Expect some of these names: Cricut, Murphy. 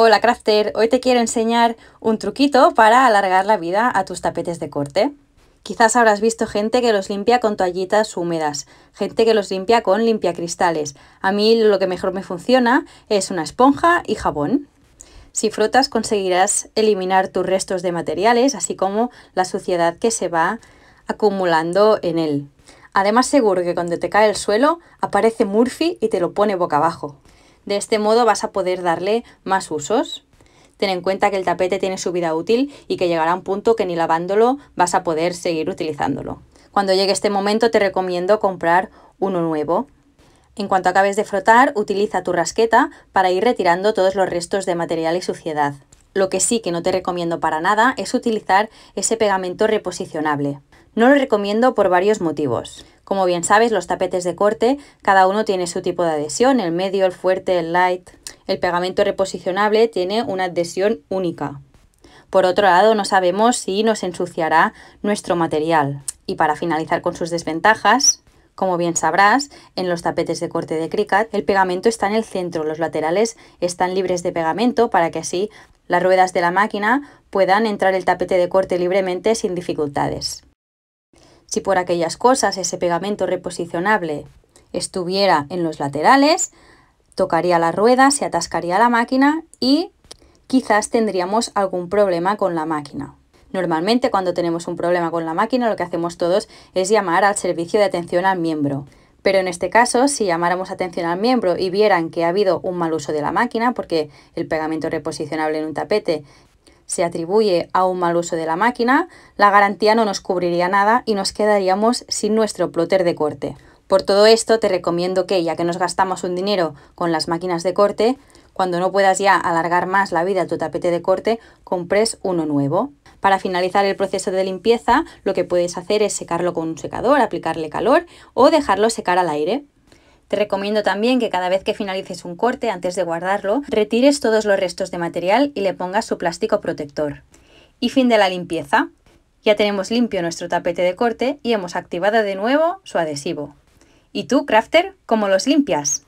Hola crafter, hoy te quiero enseñar un truquito para alargar la vida a tus tapetes de corte. Quizás habrás visto gente que los limpia con toallitas húmedas, gente que los limpia con limpiacristales. A mí lo que mejor me funciona es una esponja y jabón. Si frotas conseguirás eliminar tus restos de materiales, así como la suciedad que se va acumulando en él. Además seguro que cuando te cae el suelo aparece Murphy y te lo pone boca abajo. De este modo vas a poder darle más usos. Ten en cuenta que el tapete tiene su vida útil y que llegará un punto que ni lavándolo vas a poder seguir utilizándolo. Cuando llegue este momento te recomiendo comprar uno nuevo. En cuanto acabes de frotar, utiliza tu rasqueta para ir retirando todos los restos de material y suciedad. Lo que sí que no te recomiendo para nada es utilizar ese pegamento reposicionable. No lo recomiendo por varios motivos. Como bien sabes, los tapetes de corte, cada uno tiene su tipo de adhesión, el medio, el fuerte, el light. El pegamento reposicionable tiene una adhesión única. Por otro lado, no sabemos si nos ensuciará nuestro material. Y para finalizar con sus desventajas, como bien sabrás, en los tapetes de corte de Cricut, el pegamento está en el centro, los laterales están libres de pegamento para que así las ruedas de la máquina puedan entrar el tapete de corte libremente sin dificultades. Si por aquellas cosas ese pegamento reposicionable estuviera en los laterales, tocaría la rueda, se atascaría la máquina y quizás tendríamos algún problema con la máquina. Normalmente cuando tenemos un problema con la máquina lo que hacemos todos es llamar al servicio de atención al miembro. Pero en este caso, si llamáramos atención al miembro y vieran que ha habido un mal uso de la máquina, porque el pegamento reposicionable en un tapete se atribuye a un mal uso de la máquina, la garantía no nos cubriría nada y nos quedaríamos sin nuestro plotter de corte. Por todo esto te recomiendo que, ya que nos gastamos un dinero con las máquinas de corte, cuando no puedas ya alargar más la vida a tu tapete de corte, compres uno nuevo. Para finalizar el proceso de limpieza, lo que puedes hacer es secarlo con un secador, aplicarle calor o dejarlo secar al aire. Te recomiendo también que cada vez que finalices un corte, antes de guardarlo, retires todos los restos de material y le pongas su plástico protector. Y fin de la limpieza. Ya tenemos limpio nuestro tapete de corte y hemos activado de nuevo su adhesivo. ¿Y tú, crafter, cómo los limpias?